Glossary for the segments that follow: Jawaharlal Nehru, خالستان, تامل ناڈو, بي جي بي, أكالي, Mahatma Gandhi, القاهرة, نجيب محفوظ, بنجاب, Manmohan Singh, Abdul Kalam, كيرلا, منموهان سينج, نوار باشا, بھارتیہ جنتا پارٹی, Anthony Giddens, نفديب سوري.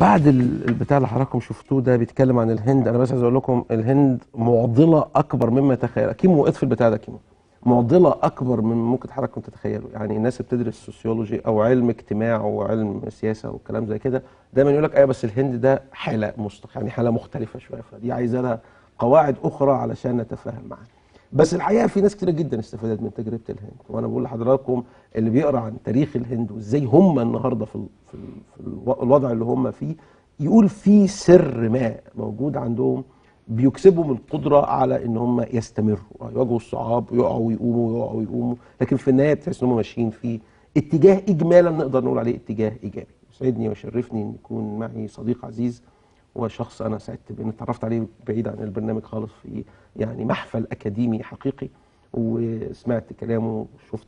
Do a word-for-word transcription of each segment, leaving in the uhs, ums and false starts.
بعد البتاع اللي حضراتكم شفتوه ده بيتكلم عن الهند، انا بس عايز اقول لكم الهند معضله اكبر مما تخيل. كيمو وقف في البتاع ده، كيمو معضله اكبر من ممكن حضراتكم تتخيلوا. يعني الناس اللي بتدرس سوسيولوجي او علم اجتماع او علم سياسه والكلام زي كده دايما يقول لك ايوه بس الهند ده حاله مستقله، يعني حاله مختلفه شويه، فدي عايزه لها قواعد اخرى علشان نتفاهم معاها. بس الحقيقه في ناس كتير جدا استفادت من تجربه الهند، وانا بقول لحضراتكم اللي بيقرا عن تاريخ الهند وازاي هم النهارده في, ال في, ال في ال الوضع اللي هم فيه، يقول في سر ما موجود عندهم بيكسبهم القدره على ان هم يستمروا، يواجهوا الصعاب ويقعوا ويقوموا ويقعوا ويقوموا، لكن في النهايه تحس ان هم ماشيين في اتجاه اجمالا نقدر نقول عليه اتجاه ايجابي. يسعدني ويشرفني ان يكون معي صديق عزيز وشخص انا سعدت باني اتعرفت عليه بعيد عن البرنامج خالص في يعني محفل اكاديمي حقيقي، وسمعت كلامه وشفت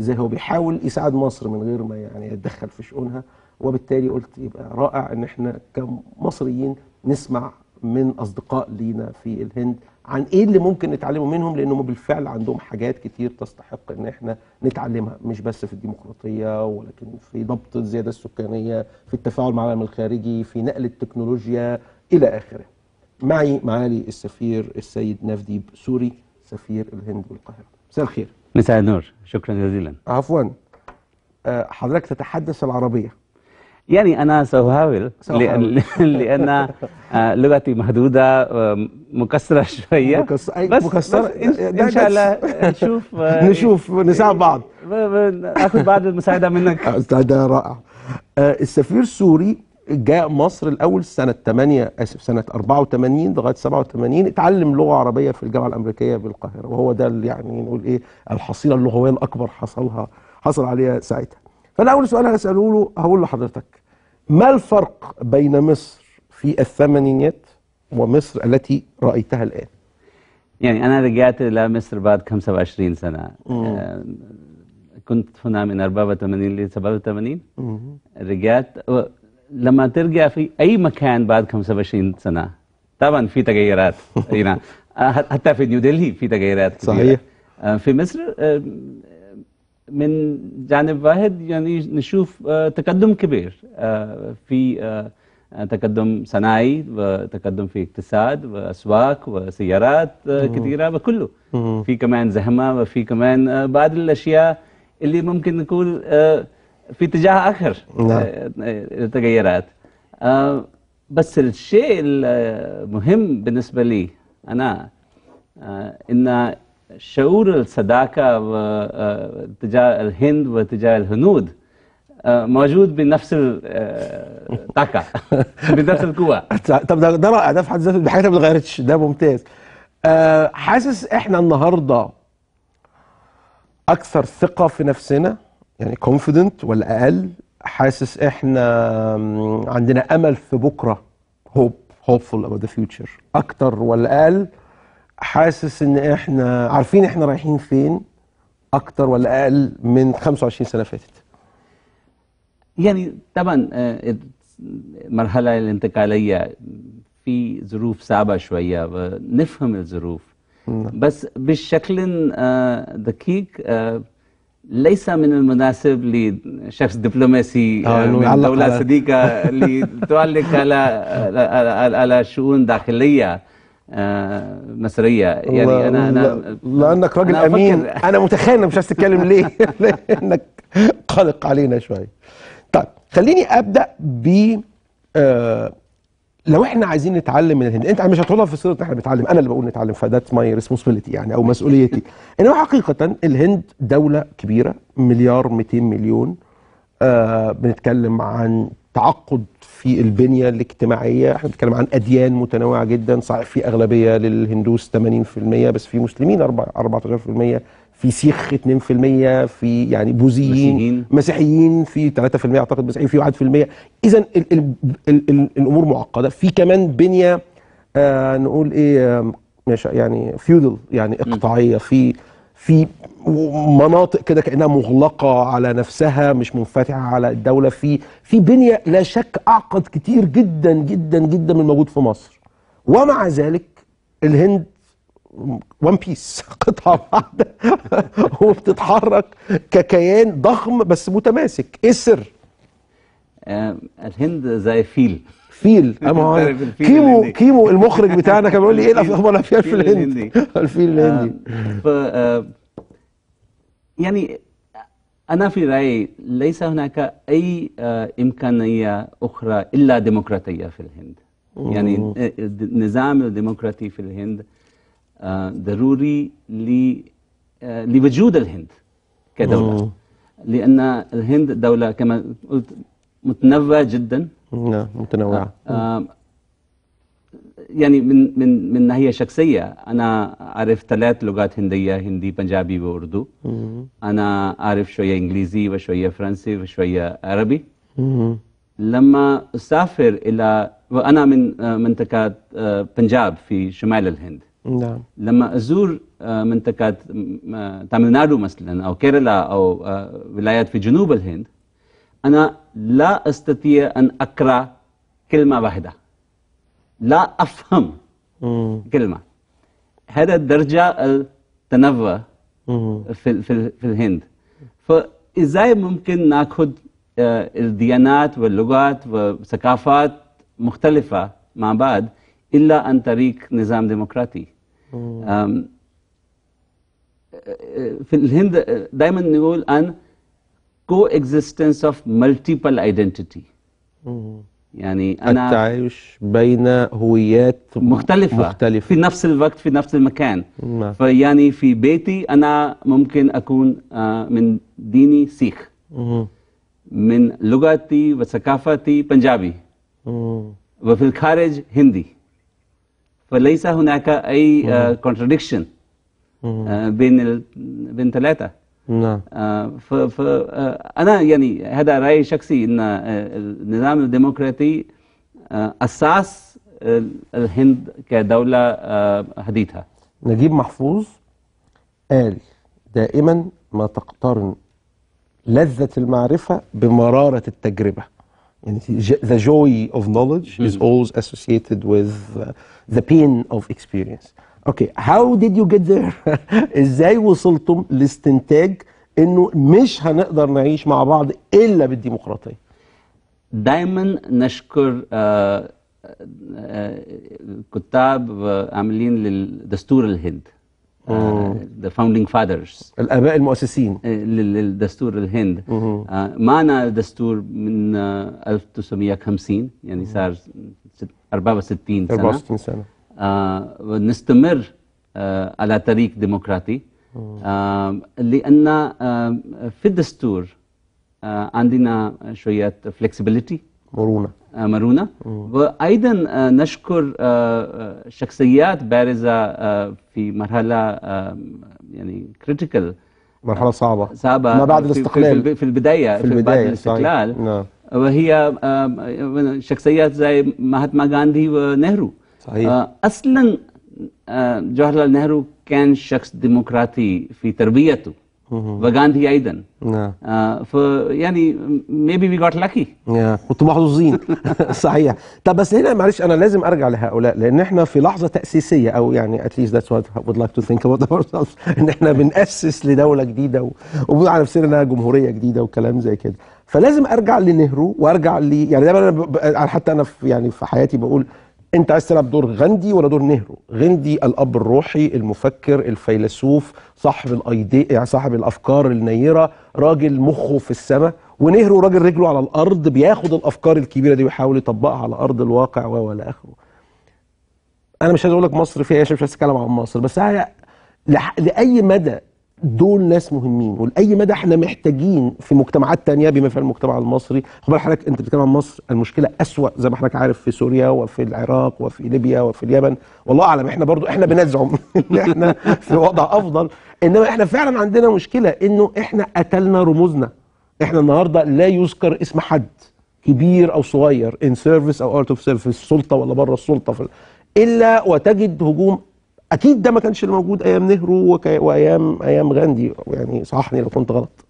ازاي هو بيحاول يساعد مصر من غير ما يعني يتدخل في شؤونها، وبالتالي قلت يبقى رائع ان احنا كمصريين نسمع من اصدقاء لينا في الهند عن ايه اللي ممكن نتعلمه منهم، لانهم بالفعل عندهم حاجات كتير تستحق ان احنا نتعلمها، مش بس في الديمقراطيه ولكن في ضبط الزياده السكانيه، في التفاعل مع العالم الخارجي، في نقل التكنولوجيا الى اخره. معي معالي السفير السيد نفديب سوري، سفير الهند بالقاهره. مساء الخير. مساء النور، شكرا جزيلا. عفوا، حضرتك تتحدث العربيه؟ يعني أنا سأحاول لأن, لأن لغتي محدودة مكسرة شوية، بس, بس إن شاء الله نشوف نشوف نساعد بعض، آخذ بعض المساعدة منك. ده رائع. السفير السوري جاء مصر الأول سنة ثمانية آسف سنة أربعة وثمانين لغاية سبعة وثمانين، اتعلم لغة عربية في الجامعة الأمريكية بالقاهرة، وهو ده اللي يعني نقول إيه الحصيلة اللغوية الأكبر حصلها حصل عليها ساعتها. فأنا أول سؤال هسأله له هقول لحضرتك، ما الفرق بين مصر في الثمانينيات ومصر التي رأيتها الآن؟ يعني أنا رجعت إلى مصر بعد خمسة وعشرين سنة. آه كنت هنا من أربعة وثمانين ل سبعة وثمانين. رجعت، لما ترجع في أي مكان بعد خمسة وعشرين سنة طبعا في تغيرات. يعني حتى في نيودلهي في تغيرات كتير. صحيح. آه في مصر آه من جانب واحد يعني نشوف تقدم كبير في تقدم صناعي وتقدم في اقتصاد واسواق وسيارات كثيره وكله، في كمان زحمه وفي كمان بعض الاشياء اللي ممكن نقول في اتجاه اخر تغيرات. بس الشيء المهم بالنسبه لي انا ان شعور الصداقة تجاه الهند وتجاه الهنود موجود بنفس الطاقة بنفس القوة. طب ده رائع، ده في حد ذاته حاجة ما اتغيرتش، ده ممتاز. حاسس احنا النهارده أكثر ثقة في نفسنا يعني كونفيدنت ولا أقل؟ حاسس احنا عندنا أمل في بكرة، هوب هوبفول أباوت ذا فيوتشر أكتر ولا أقل؟ حاسس ان احنا عارفين احنا رايحين فين اكتر ولا اقل من خمسة وعشرين سنه فاتت؟ يعني طبعا المرحله الانتقاليه في ظروف صعبه شويه ونفهم الظروف، بس بشكل دقيق ليس من المناسب لشخص دبلوماسي آه من دوله صديقه لتعلق على على شؤون داخليه آه مصرية. يعني أنا أنا لأنك راجل أنا أمين، أنا متخيل مش عايز تتكلم ليه؟ لأنك قلق علينا شوية. طيب خليني أبدأ ب آه لو إحنا عايزين نتعلم من الهند، أنت مش هتقولها في صيغة إحنا بنتعلم، أنا اللي بقول نتعلم، فذات ماي ريسبونسبيلتي يعني أو مسؤوليتي. إنما حقيقة الهند دولة كبيرة، مليار مئتين مليون، آه بنتكلم عن تعقد في البنية الاجتماعية، احنا بنتكلم عن أديان متنوعة جدا، صحيح في أغلبية للهندوس ثمانين بالمئة بس في مسلمين أربعة عشر بالمئة، في سيخ اثنين بالمئة، في يعني بوذيين مسيحيين في ثلاثة بالمئة أعتقد مسيحيين، في واحد بالمئة. إذا الأمور معقدة، في كمان بنية آه نقول إيه يعني فيودل يعني إقطاعية، في في مناطق كده كأنها مغلقة على نفسها مش منفتحة على الدولة، في في بنية لا شك أعقد كتير جدا جدا جدا من الموجود في مصر. ومع ذلك الهند وان بيس قطعة واحدة وبتتحرك ككيان ضخم بس متماسك. إيه السر؟ الهند زي فيل فيل كيمو كيمو المخرج بتاعنا كان بيقول لي ايه الاخبار في الفيل الهندي الفيل الهندي ف يعني أنا في رأيي ليس هناك أي إمكانية أخرى إلا ديمقراطية في الهند. يعني النظام الديمقراطي في الهند ضروري لوجود الهند كدولة، لأن الهند دولة كما قلت متنوعة جدا. نعم متنوعة. يعني من من من ناحية شخصية أنا أعرف ثلاث لغات هندية، هندي پنجابی و اردو. أنا أعرف شوية إنجليزي وشوية فرنسي وشوية عربي. لما أسافر إلى وأنا من منطقة پنجاب في شمال الهند، لما أزور منطقة تامل ناڈو مثلا أو كيرلا أو ولايات في جنوب الهند، أنا لا أستطيع أن أقرأ كلمة واحدة، لا أفهم مم. كلمة. هذا درجة التنوع في, في, في الهند. فإزاي ممكن نأخذ الديانات واللغات وثقافات مختلفة مع بعض إلا عن طريق نظام ديمقراطي؟ في الهند دائما نقول عن coexistence of multiple identity. مم. يعني أنا التعايش بين هويات مختلفة, مختلفة في نفس الوقت في نفس المكان. نعم. فيعني في بيتي أنا ممكن أكون من ديني سيخ، من لغتي وثقافتي بنجابي، وفي الخارج هندي. فليس هناك أي كونتراديكشن بين بين ثلاثة. نعم. فأنا يعني هذا رأيي شخصي أن النظام الديمقراطي أساس الهند كدولة حديثة. نجيب محفوظ قال دائما ما تقترن لذة المعرفة بمرارة التجربة. يعني the joy of knowledge is always associated with the pain of experience. Okay, how did you get there? ازاي وصلتم لاستنتاج انه مش هنقدر نعيش مع بعض الا بالديمقراطيه؟ دايما نشكر آه آه الكتاب وعاملين للدستور الهند، آه the founding fathers، الاباء المؤسسين للدستور الهند. آه معنا الدستور من آه ألف وتسعمئة وخمسين، يعني صار أربعة وستين سنه أربعة وستين سنه. آه ونستمر آه على طريق ديمقراطي، آه لأن آه في الدستور آه عندنا شوية flexibility، مرونة آه مرونة وأيضا آه نشكر آه شخصيات بارزة آه في مرحلة آه يعني critical، مرحلة صعبة صعبة ما بعد الاستقلال، في, في البداية في, في بعد الاستقلال. نعم. وهي آه شخصيات زي مهاتما غاندي ونهرو. صحيح. أصلا جواهرلال نهرو كان شخص ديمقراطي في تربيته، وغاندي أيضا. نعم. فيعني maybe we got lucky. نعم كنتوا محظوظين. صحيح. طب بس هنا معلش أنا لازم أرجع لهؤلاء، لأن إحنا في لحظة تأسيسية، أو يعني at least that's what I would like to think about ourselves، إن إحنا بنأسس لدولة جديدة وبنقول على نفسنا إنها جمهورية جديدة وكلام زي كده. فلازم أرجع لنهرو وأرجع لي يعني دايما أنا حتى أنا في يعني في حياتي بقول أنت عايز تلعب دور غاندي ولا دور نهرو؟ غاندي الأب الروحي المفكر الفيلسوف صاحب الأيدي يعني صاحب الأفكار النيرة، راجل مخه في السماء، ونهرو راجل رجله على الأرض بياخد الأفكار الكبيرة دي ويحاول يطبقها على أرض الواقع ولا آخره. أنا مش هقول لك مصر فيها إيه، مش عايز أتكلم عن مصر، بس لأي مدى دول ناس مهمين، ولأي مدى احنا محتاجين في مجتمعات تانية بما فيها المجتمع المصري. خد بالك حضرتك انت بتتكلم عن مصر، المشكلة أسوأ زي ما حضرتك عارف في سوريا وفي العراق وفي ليبيا وفي اليمن، والله أعلم احنا برضو احنا بنزعم ان احنا في وضع أفضل، إنما احنا فعلا عندنا مشكلة إنه احنا قتلنا رموزنا. احنا النهاردة لا يذكر اسم حد كبير أو صغير in service أو out of service، في السلطة ولا بره السلطة، إلا وتجد هجوم. أكيد ده ما كانش موجود أيام نهرو وأيام أيام غاندي، يعني صححني لو كنت غلط.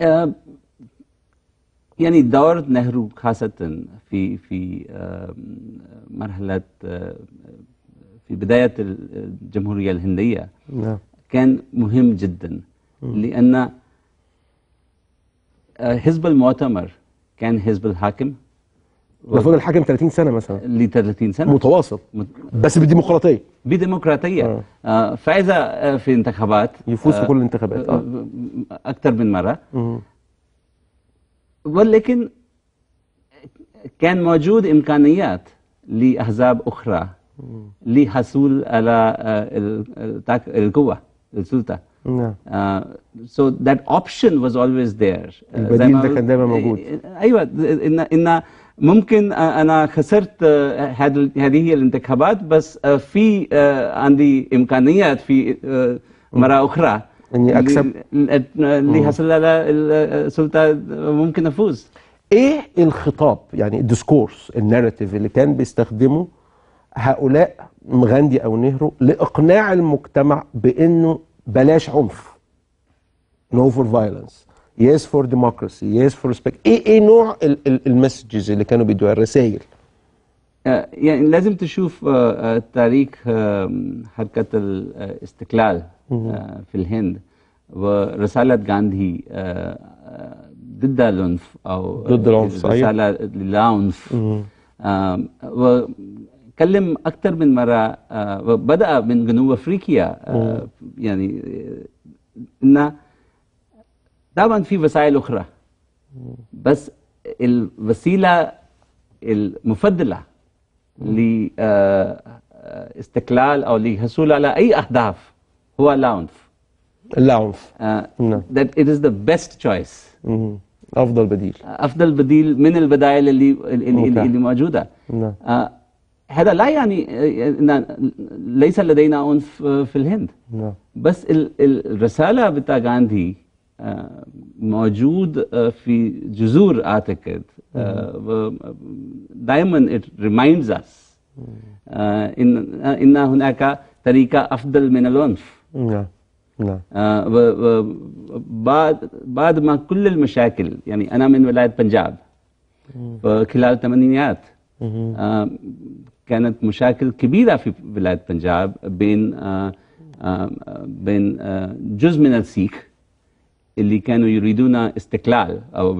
آه يعني دور نهرو خاصة في في آه مرحلة آه في بداية الجمهورية الهندية. نعم. كان مهم جدا، لأن حزب المؤتمر كان حزب الحاكم، المفروض الحاكم ثلاثين سنة مثلا، ل ثلاثين سنة متواصل مت... بس بديمقراطيه بديمقراطيه آه. آه فاذا آه في انتخابات يفوز آه في كل الانتخابات آه. آه اكثر من مره آه. ولكن كان موجود امكانيات لاحزاب اخرى للحصول على آه القوه السلطه. نعم. Uh, so that option was always there. Uh, البديل ده كان دايما موجود. ايوه، ان ان ممكن انا خسرت هذه الانتخابات بس في عندي امكانيات في مره اخرى اني اكسب لحصل على السلطه، ممكن افوز. ايه الخطاب يعني الديسكورس الناراتيف اللي كان بيستخدمه هؤلاء غاندي او نهرو لاقناع المجتمع بانه بلاش عنف، no for violence، yes for democracy، yes for respect؟ ايه ايه نوع المسجز اللي كانوا بيدوها، الرسائل؟ آه يعني لازم تشوف آه تاريخ آه حركة الاستقلال آه في الهند ورسالة غاندي آه ضد العنف او ضد العنف، رسالة للعنف. آه تكلم أكثر من مرة آه وبدأ من جنوب أفريقيا آه يعني إن طبعا في وسائل أخرى بس الوسيلة المفضلة لاستقلال آه أو للحصول على أي أهداف هو العنف. العنف آه that it is the best choice. مم. أفضل بديل، أفضل بديل من البدائل اللي اللي, اللي موجودة. نعم. آه هذا لا يعني ان ليس لدينا عنف في الهند. نعم. بس الرساله بتاع غاندي موجود في جذور اعتقد دائما. it reminds us ان ان هناك طريقه افضل من العنف. نعم. نعم. بعد بعد ما كل المشاكل، يعني انا من ولايه بنجاب خلال الثمانينيات كانت مشاكل كبيرة في ولاية بنجاب بين آآ آآ بين آآ جزء من السيخ اللي كانوا يريدون استقلال أو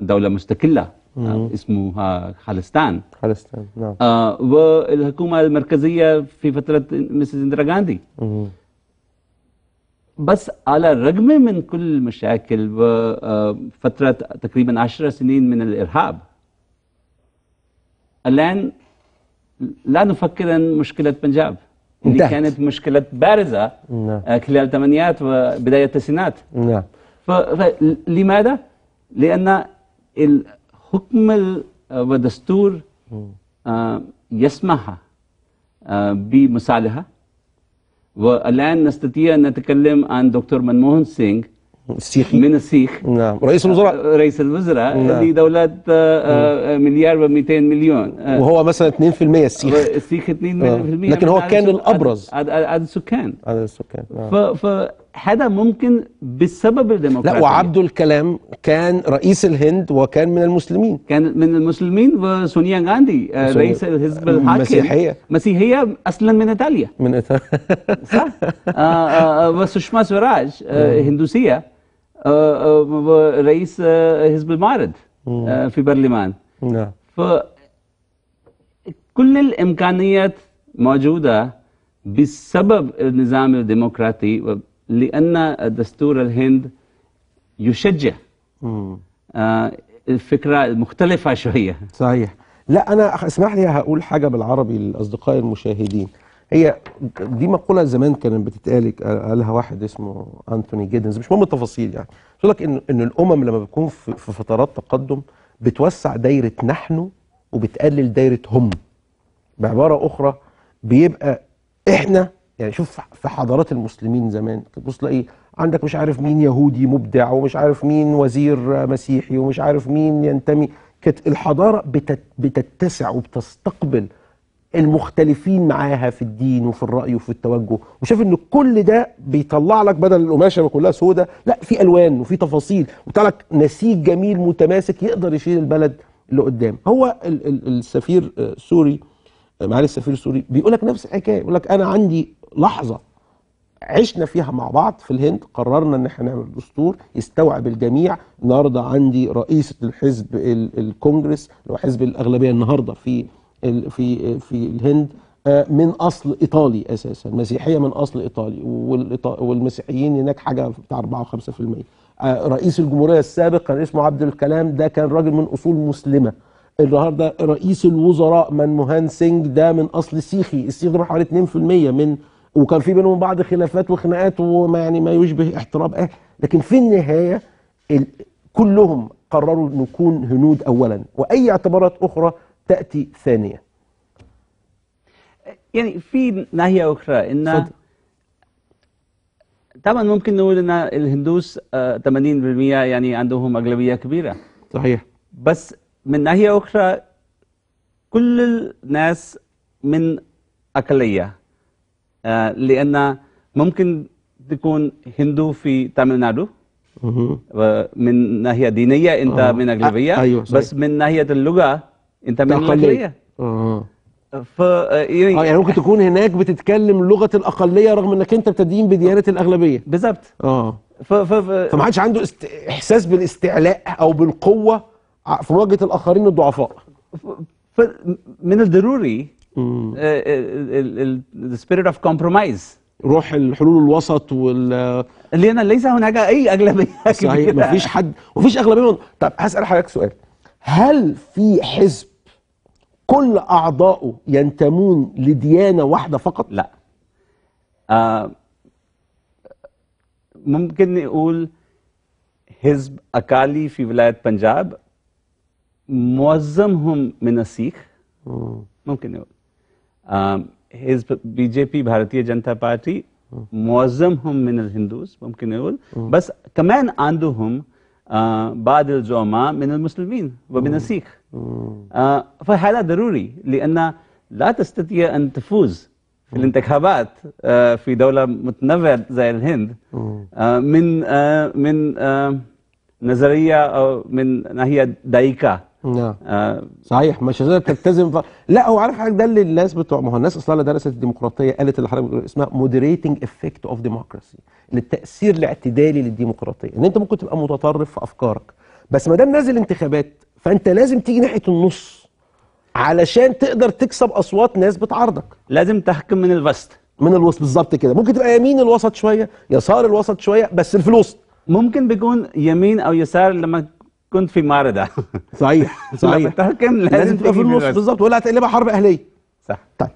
دولة مستقلة اسمها خالستان. خالستان. نعم. والحكومة المركزية في فترة مسز اندرا غاندي. بس على الرغم من كل المشاكل وفترة تقريبا عشر سنين من الإرهاب، الآن لا نفكر أن مشكلة بنجاب اللي كانت مشكلة بارزة خلال الثمانينات وبداية التسعينات. نعم. فلماذا؟ لأن الحكم والدستور يسمح بمصالحة، والآن نستطيع أن نتكلم عن دكتور منموهن سينغ السيخي. من السيخ. نعم. رئيس الوزراء. رئيس الوزراء. نعم. لدولة مليار ومئتين مليون وهو مثلا اثنين بالمئة السيخ. السيخ اثنين بالمئة. لكن هو كان الأبرز عدد السكان. عدد السكان. نعم. فهذا ممكن بسبب الديمقراطية. لا، وعبد الكلام كان رئيس الهند وكان من المسلمين. كان من المسلمين، وسونيا غاندي رئيس الحزب الحاكم. مسيحية. مسيحية أصلا من إيطاليا. من إيطاليا. صح. وسشما سوراج هندوسية رئيس حزب المعارض في برلمان. نعم. فكل الامكانيات موجوده بسبب النظام الديمقراطي، لان دستور الهند يشجع الفكره المختلفه شويه. صحيح. لا، انا اسمح لي هقول حاجه بالعربي لاصدقائي المشاهدين. هي دي مقولة زمان كانت بتتقال، قالها واحد اسمه أنتوني جيدنز، مش مهم التفاصيل يعني. بيقول لك إن إن الأمم لما بتكون في فترات تقدم بتوسع دايرة نحن وبتقلل دايرة هم. بعبارة أخرى بيبقى إحنا، يعني شوف في حضارات المسلمين زمان تبص تلاقي عندك مش عارف مين يهودي مبدع ومش عارف مين وزير مسيحي ومش عارف مين ينتمي. كانت الحضارة بتتسع وبتستقبل المختلفين معاها في الدين وفي الرأي وفي التوجه، وشاف ان كل ده بيطلع لك بدل القماشه كلها سودة، لا في الوان وفي تفاصيل وبيطلع لك نسيج جميل متماسك يقدر يشيل البلد اللي قدام. هو ال ال السفير السوري، معالي السفير السوري، بيقول لك نفس الحكايه، بيقول لك انا عندي لحظه عشنا فيها مع بعض في الهند، قررنا ان احنا نعمل دستور يستوعب الجميع. النهارده عندي رئيسه الحزب الكونجرس اللي هو حزب الاغلبيه النهارده في في في الهند من اصل ايطالي، اساسا مسيحيه من اصل ايطالي، والمسيحيين هناك حاجه بتاع أربعة وخمسة بالمية. رئيس الجمهوريه السابق كان اسمه عبد الكلام، ده كان راجل من اصول مسلمه. النهارده رئيس الوزراء منموهان سينج ده من اصل سيخي، السيخ ده حوالي اتنين بالمية من، وكان في بينهم بعض خلافات وخناقات وما يعني ما يشبه احتراب اهل، لكن في النهايه كلهم قرروا نكون هنود اولا، واي اعتبارات اخرى تاتي ثانيه. يعني في ناحيه اخرى ان صدق. طبعا ممكن نقول ان الهندوس ثمانين بالمية يعني عندهم اغلبيه كبيره، صحيح، بس من ناحيه اخرى كل الناس من اقليه، لان ممكن تكون هندو في تامل نادو من ناحيه دينيه انت آه. من اغلبيه، أيوة، بس من ناحيه اللغه انت من الاقليه. اه ف يعني, آه يعني ممكن تكون هناك بتتكلم لغه الاقليه رغم انك انت بتدين بديانه الاغلبيه. بالظبط. اه ف ف فما حدش عنده است... احساس بالاستعلاء او بالقوه في مواجهه الاخرين الضعفاء. ف... من الضروري the spirit of compromise، روح الحلول الوسط وال لأن ليس هناك أي أغلبية كبيرة. صحيح، مفيش حد، مفيش أغلبية. طب هسأل حضرتك سؤال، هل في حزب كل أعضائه ينتمون لديانة واحدة فقط؟ لا. آه ممكن نقول حزب أكالي في ولاية بنجاب معظمهم من السيخ، ممكن نقول حزب بي جي بي بھارتیہ جنتا پارٹی معظمهم من الهندوس، ممكن نقول، بس كمان عندهم بعض الزعماء من المسلمين ومن السيخ. فهذا ضروري لأن لا تستطيع أن تفوز في الانتخابات في دولة متنوعة زي الهند من من نظرية أو من ناحية دايكة. نعم آه صحيح، مش هتقدر تلتزم ف... لا هو عارف حضرتك ده اللي الناس بتوع، ما هو الناس اصلا درست الديمقراطيه قالت اللي حضرتك بتقول اسمها مودريتنج افكت اوف ديموكراسي، التاثير الاعتدالي للديمقراطيه، ان انت ممكن تبقى متطرف في افكارك بس ما دام نازل انتخابات فانت لازم تيجي ناحيه النص علشان تقدر تكسب اصوات ناس بتعارضك. لازم تحكم من الوسط، من الوسط بالظبط كده، ممكن تبقى يمين الوسط شويه، يسار الوسط شويه، بس في الوسط. ممكن بيكون يمين او يسار لما كنت في معارضه. صحيح صحيح، لازم تبقى في النص بالظبط ولا هتقلبها حرب اهليه. صح. طيب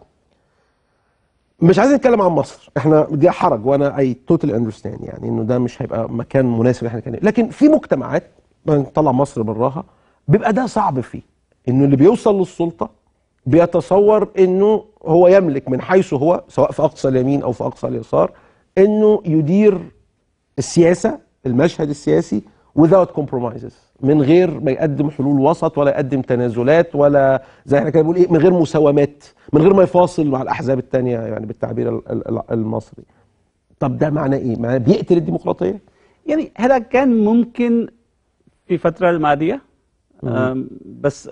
مش عايزين نتكلم عن مصر، احنا دي حرج وانا اي توتالي اندرستاند يعني انه ده مش هيبقى مكان مناسب احنا كنا، لكن في مجتمعات طلع مصر براها بيبقى ده صعب فيه، انه اللي بيوصل للسلطه بيتصور انه هو يملك من حيث هو، سواء في اقصى اليمين او في اقصى اليسار، انه يدير السياسه، المشهد السياسي without compromises، من غير ما يقدم حلول وسط ولا يقدم تنازلات ولا زي احنا كده بنقول ايه، من غير مساومات، من غير ما يفاصل مع الاحزاب الثانيه يعني بالتعبير المصري. طب ده معناه ايه؟ معناه بيقتل الديمقراطيه؟ يعني هذا كان ممكن في الفتره الماضيه، بس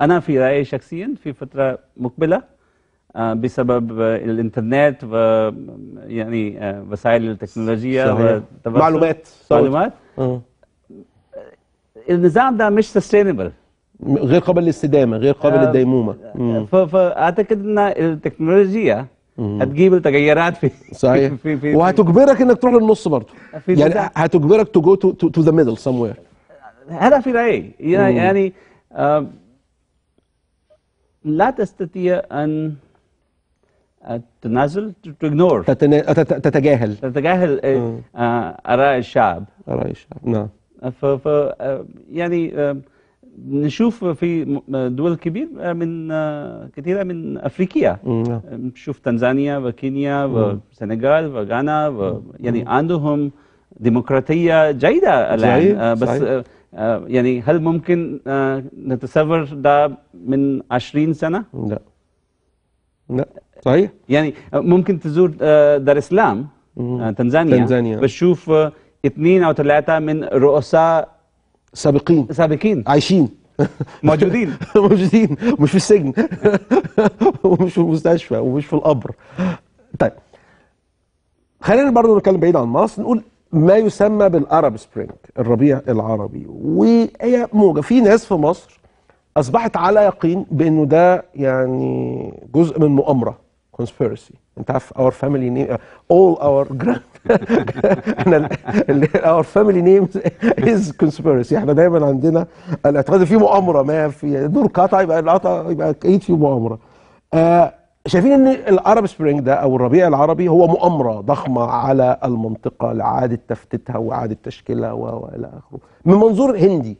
انا في رايي شخصيا في فتره مقبله بسبب الانترنت ويعني وسائل التكنولوجيا ومعلومات معلومات النظام ده مش سستينبل، غير قابل للاستدامه، غير قابل للديمومه. فاعتقد ان التكنولوجيا هتجيب التغيرات في صحيح في في وهتجبرك انك تروح للنص برضه، يعني هتجبرك تو جو تو ذا ميدل سم وير. هذا في رايي يعني آه لا تستطيع ان تتنازل، تجنور، تتجاهل تتجاهل اراء الشعب اراء الشعب نعم. ف يعني نشوف في دول كبير من كثيره من افريقيا، نشوف تنزانيا وكينيا والسنغال وغانا و يعني عندهم ديمقراطيه جيده الان، بس صحيح. يعني هل ممكن نتصور ده من عشرين سنه؟ لا لا صحيح. يعني ممكن تزور دار السلام تنزانيا, تنزانيا. بتشوف اثنين او ثلاثه من رؤساء سابقين سابقين عايشين موجودين موجودين، مش في السجن ومش في المستشفى ومش في القبر. طيب خلينا برضه نتكلم بعيد عن مصر، نقول ما يسمى بالعرب سبرينج، الربيع العربي. وهي موجه، في ناس في مصر اصبحت على يقين بانه ده يعني جزء من مؤامره، كونسبيرسي. انت عارف اور فاميلي نيم، اول اور جراند، اور فاميلي نيم از كونسبيرسي. احنا دايما عندنا الاعتقاد في مؤامره، ما في دور قطع يبقى القطع يبقى اكيد في مؤامره. آه شايفين ان العرب سبرينج ده او الربيع العربي هو مؤامره ضخمه على المنطقه لاعاده تفتيتها واعاده تشكيلها والى اخره. من منظور هندي،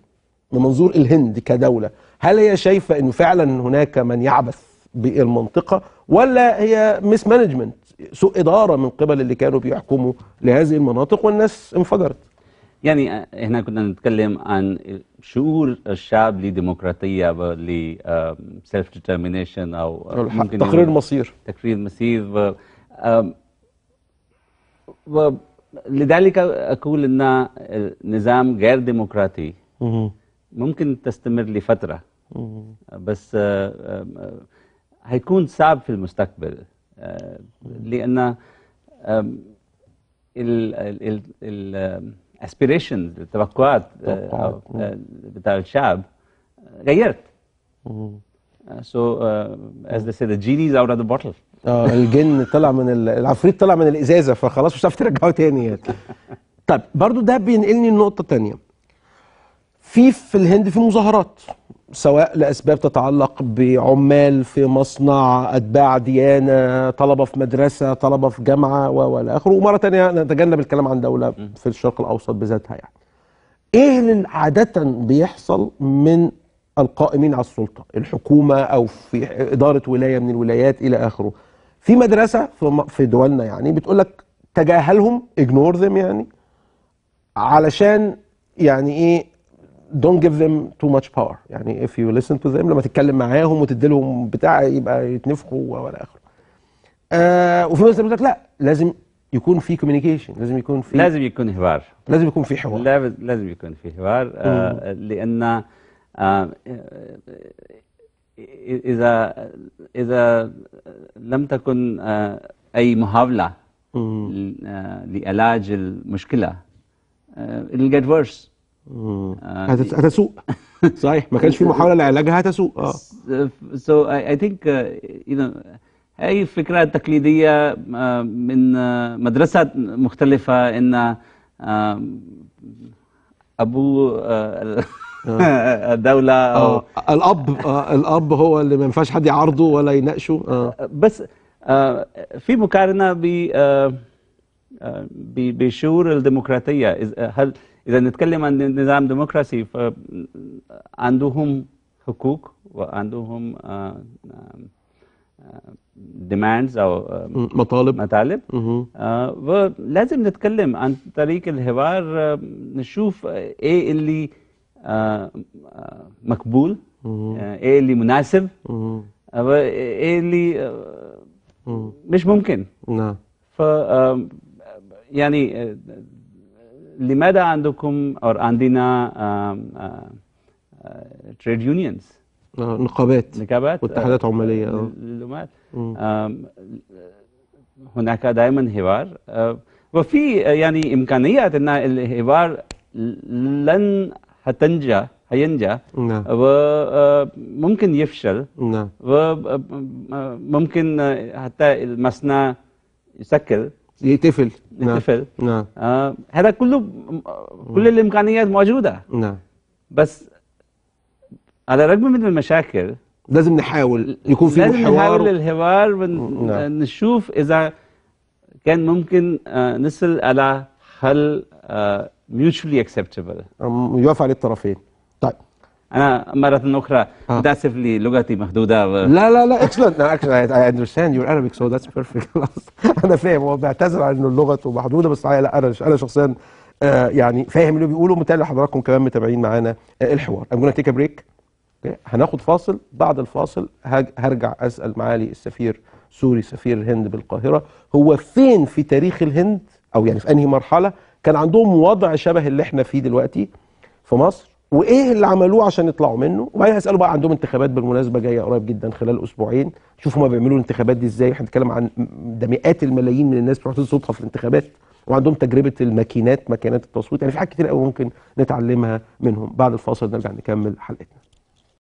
من منظور الهند كدوله، هل هي شايفه انه فعلا هناك من يعبث بالمنطقه، ولا هي ميس مانجمنت، سوء اداره من قبل اللي كانوا بيحكموا لهذه المناطق والناس انفجرت؟ يعني هنا كنا نتكلم عن شعور الشعب لديمقراطية ول سيلف ديترمينيشن أو تقرير مصير، تقرير مصير. ولذلك أقول أن نظام غير ديمقراطي ممكن تستمر لفترة، بس هيكون صعب في المستقبل، لأن ال aspirations، التوقعات بتاع الشعب غيرت. So as they say the genie is out of the bottle. الجن طلع من العفريت، طلع من الازازه، فخلاص مش هتعرف ترجعه تاني. طيب برضو ده بينقلني لنقطه تانيه. في في الهند في مظاهرات، سواء لاسباب تتعلق بعمال في مصنع، اتباع ديانه، طلبه في مدرسه، طلبه في جامعه والى اخره. ومره ثانيه نتجنب الكلام عن دوله في الشرق الاوسط بذاتها. يعني ايه اللي عاده بيحصل من القائمين على السلطه، الحكومه او في اداره ولايه من الولايات الى اخره؟ في مدرسه في دولنا يعني بتقول لك تجاهلهم، اجنور ذم، يعني علشان يعني ايه don't give them too much power، يعني if you listen to them، لما تتكلم معاهم وتديلهم بتاع يبقى يتنفخوا ولا اخره. آه وفي ناس بتقول لك لا، لازم يكون في communication، لازم يكون في لازم يكون حوار، لازم يكون في حوار، لازم يكون في حوار. آه لان آه اذا اذا لم تكن آه اي محاوله آه لعلاج المشكله it'll get worse. هتسوء. صحيح، ما كانش في محاولة لعلاجها، هتسوء. اه سو اي ثينك يو نو هي الفكرة التقليدية من مدرسة مختلفة، ان ابو الدولة او الاب الاب هو اللي ما ينفعش حد يعارضه ولا يناقشه. بس في مقارنة بشعور الديمقراطية، هل إذا نتكلم عن نظام ديمقراطي فعندهم حقوق وعندهم ديماندز أو مطالب مطالب ولازم نتكلم عن طريق الحوار، نشوف إيه اللي مقبول، إيه اللي مناسب، وإيه اللي مش ممكن. نعم. ف يعني لماذا عندكم أو عندنا تريد يونيونز، نقابات نقابات واتحادات عمالية؟ هناك دائما حوار، وفي يعني إمكانيات أن الحوار لن هتنجح هينجح، وممكن يفشل، وممكن حتى المصنع يسكر، يتقفل يتقفل. نعم. آه هذا كله، كل الامكانيات موجوده. نعم. بس على الرغم من المشاكل لازم نحاول يكون في حوار، لازم نحاول الحوار ونشوف اذا كان ممكن آه نصل على حل آه mutually acceptable يوافق عليه الطرفين. طيب انا مرة اخرى اسف لي لغتي محدودة. و... لا لا لا اكسلنت. I understand your Arabic so that's perfect. انا فاهم، هو بيعتذر على انه لغته محدودة، بس لا انا انا شخصيا آه يعني فاهم اللي بيقوله، ومتهيألي حضراتكم كمان متابعين معانا آه الحوار. I'm gonna take a break. okay. هناخد فاصل، بعد الفاصل هرجع اسال معالي السفير سوري، سفير الهند بالقاهرة، هو فين في تاريخ الهند او يعني في انهي مرحلة كان عندهم وضع شبه اللي احنا فيه دلوقتي في مصر، وايه اللي عملوه عشان يطلعوا منه. وبعدين هسأله بقى، عندهم انتخابات بالمناسبه جايه قريب جدا خلال اسبوعين، شوفوا هما بيعملوا الانتخابات دي ازاي. هنتكلم عن ده مئات الملايين من الناس بتروح تدي صوتها في الانتخابات، وعندهم تجربه الماكينات، ماكينات التصويت، يعني في حاجات كتير قوي ممكن نتعلمها منهم. بعد الفاصل نرجع نكمل حلقتنا.